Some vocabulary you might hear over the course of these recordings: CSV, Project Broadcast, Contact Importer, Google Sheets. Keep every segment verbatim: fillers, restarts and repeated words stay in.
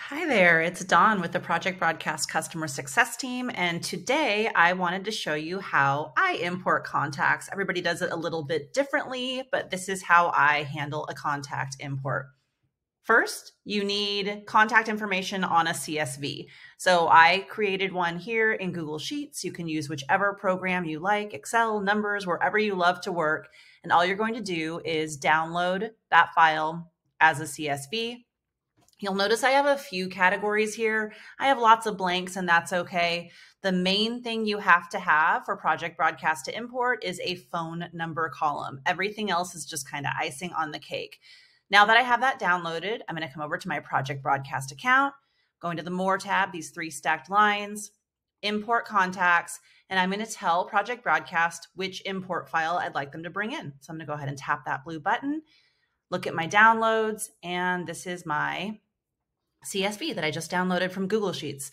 Hi there, it's Dawn with the Project Broadcast Customer Success Team, and today I wanted to show you how I import contacts. Everybody does it a little bit differently, but this is how I handle a contact import. First, you need contact information on a C S V. So I created one here in Google Sheets. You can use whichever program you like, Excel, Numbers, wherever you love to work, and all you're going to do is download that file as a C S V. You'll notice I have a few categories here. I have lots of blanks, and that's okay. The main thing you have to have for Project Broadcast to import is a phone number column. Everything else is just kind of icing on the cake. Now that I have that downloaded, I'm going to come over to my Project Broadcast account, go into the More tab, these three stacked lines, import contacts, and I'm going to tell Project Broadcast which import file I'd like them to bring in. So I'm going to go ahead and tap that blue button, look at my downloads, and this is my C S V that I just downloaded from Google Sheets.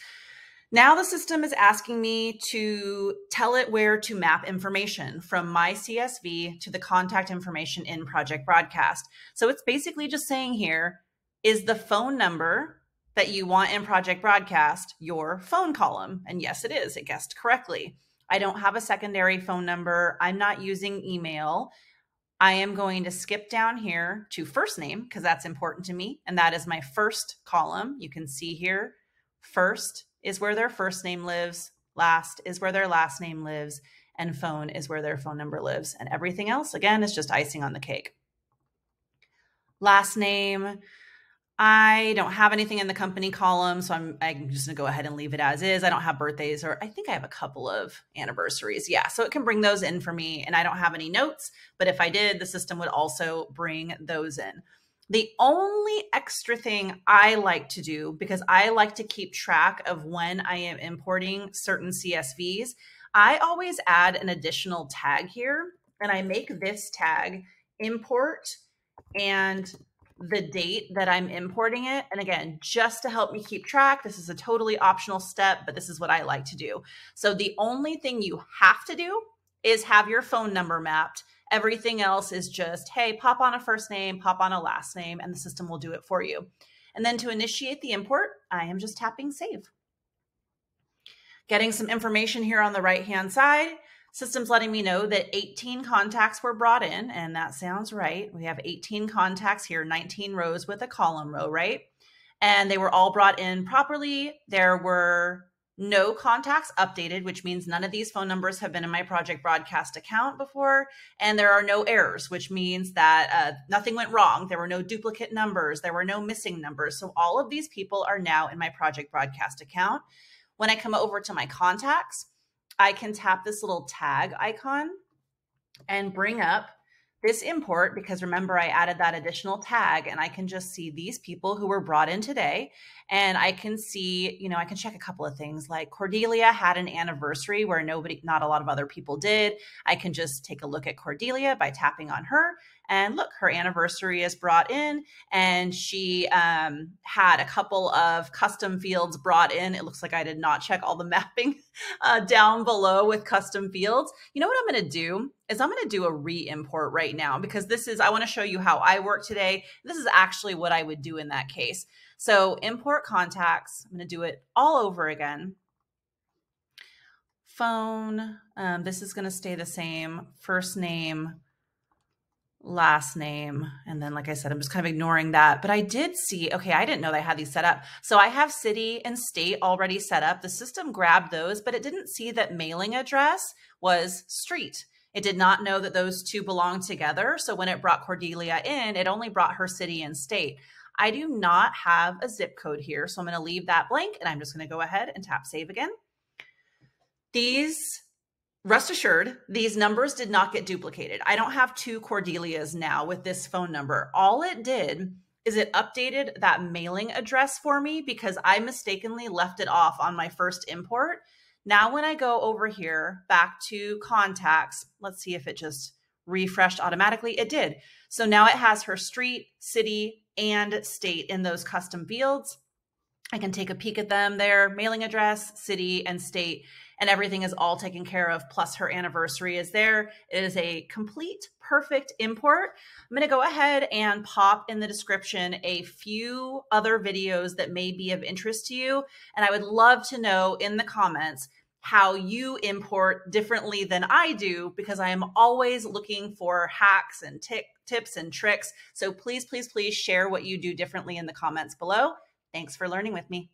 Now the system is asking me to tell it where to map information from my C S V to the contact information in Project Broadcast. So it's basically just saying here, is the phone number that you want in Project Broadcast your phone column? And yes, it is. It guessed correctly. I don't have a secondary phone number. I'm not using email. I am going to skip down here to first name because that's important to me. And that is my first column. You can see here, first is where their first name lives. Last is where their last name lives. And phone is where their phone number lives. And everything else, again, is just icing on the cake. Last name. I don't have anything in the company column, so I'm, I'm just going to go ahead and leave it as is. I don't have birthdays, or I think I have a couple of anniversaries. Yeah, so it can bring those in for me, and I don't have any notes, but if I did, the system would also bring those in. The only extra thing I like to do, because I like to keep track of when I am importing certain C S Vs, I always add an additional tag here, and I make this tag import and the date that I'm importing it. And again, just to help me keep track, this is a totally optional step, but this is what I like to do. So the only thing you have to do is have your phone number mapped. Everything else is just, hey, pop on a first name, pop on a last name, and the system will do it for you. And then to initiate the import, I am just tapping save. Getting some information here on the right-hand side. System's letting me know that eighteen contacts were brought in, and that sounds right. We have eighteen contacts here, nineteen rows with a column row, right? And they were all brought in properly. There were no contacts updated, which means none of these phone numbers have been in my Project Broadcast account before. And there are no errors, which means that uh, nothing went wrong. There were no duplicate numbers. There were no missing numbers. So all of these people are now in my Project Broadcast account. When I come over to my contacts, I can tap this little tag icon and bring up this import, because remember I added that additional tag, and I can just see these people who were brought in today. And I can see, you know, I can check a couple of things like Cordelia had an anniversary where nobody, not a lot of other people did. I can just take a look at Cordelia by tapping on her, and look, her anniversary is brought in, and she um, had a couple of custom fields brought in. It looks like I did not check all the mapping uh, down below with custom fields. You know what I'm going to do is I'm going to do a re-import right now, because this is, I want to show you how I work today. This is actually what I would do in that case. So import contacts, I'm going to do it all over again. Phone, um, this is going to stay the same, first name, last name. And then, like I said, I'm just kind of ignoring that, but I did see, okay, I didn't know they had these set up. So I have city and state already set up. The system grabbed those, but it didn't see that mailing address was street. It did not know that those two belong together. So when it brought Cordelia in, it only brought her city and state. I do not have a zip code here, so I'm going to leave that blank, and I'm just going to go ahead and tap save again. These Rest assured, these numbers did not get duplicated. I don't have two Cordelias now with this phone number. All it did is it updated that mailing address for me, because I mistakenly left it off on my first import. Now, when I go over here back to contacts, let's see if it just refreshed automatically. It did. So now it has her street, city, and state in those custom fields. I can take a peek at them there, mailing address, city, and state. and everything is all taken care of, plus her anniversary is there. It is a complete, perfect import. I'm going to go ahead and pop in the description a few other videos that may be of interest to you, and I would love to know in the comments how you import differently than I do, because I am always looking for hacks and tick, tips and tricks. So please, please, please share what you do differently in the comments below. Thanks for learning with me.